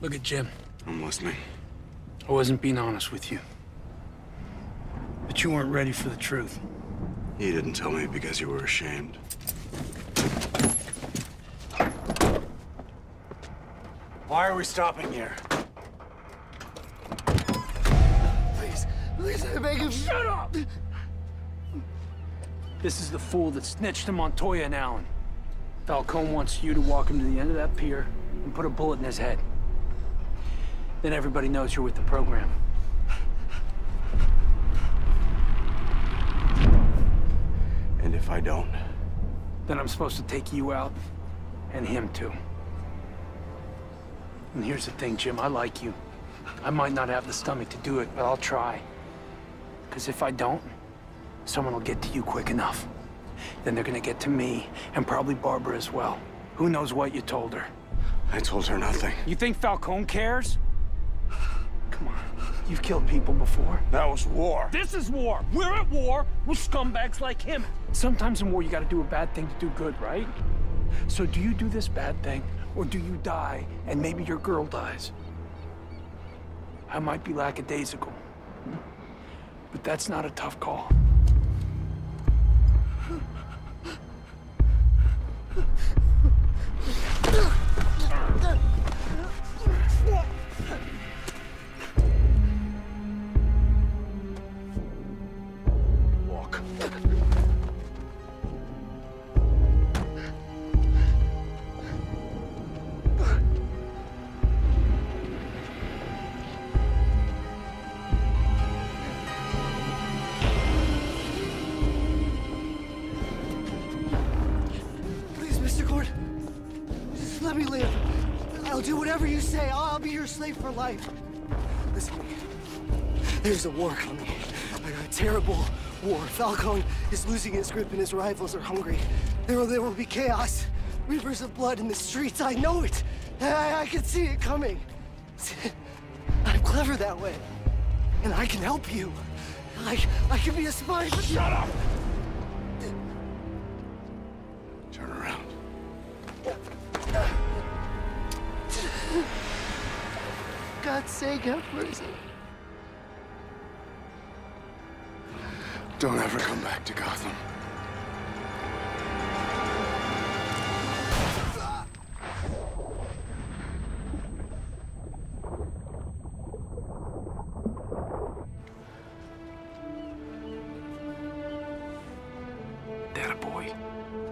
Look at Jim. I'm listening. I wasn't being honest with you. But you weren't ready for the truth. You didn't tell me because you were ashamed. Why are we stopping here? Please, I beg you, shut up! This is the fool that snitched to Montoya and Allen. Falcone wants you to walk him to the end of that pier and put a bullet in his head. Then everybody knows you're with the program. And if I don't? Then I'm supposed to take you out, and him too. And here's the thing, Jim, I like you. I might not have the stomach to do it, but I'll try. Because if I don't, someone will get to you quick enough. Then they're gonna get to me, and probably Barbara as well. Who knows what you told her? I told her nothing. You think Falcone cares? Come on, you've killed people before. That was war. This is war. We're at war with scumbags like him. Sometimes in war, you gotta do a bad thing to do good, right? So do you do this bad thing? Or do you die, and maybe your girl dies? I might be lackadaisical, but that's not a tough call. Walk. Let me live. I'll do whatever you say. I'll be your slave for life. Listen to me. There's a war coming. A terrible war. Falcone is losing his grip and his rivals are hungry. There will be chaos. Rivers of blood in the streets. I know it. I can see it coming. I'm clever that way. And I can help you. I can be a spy. Shut up! Turn around. God's sake, have mercy. Don't ever come back to Gotham. That a boy.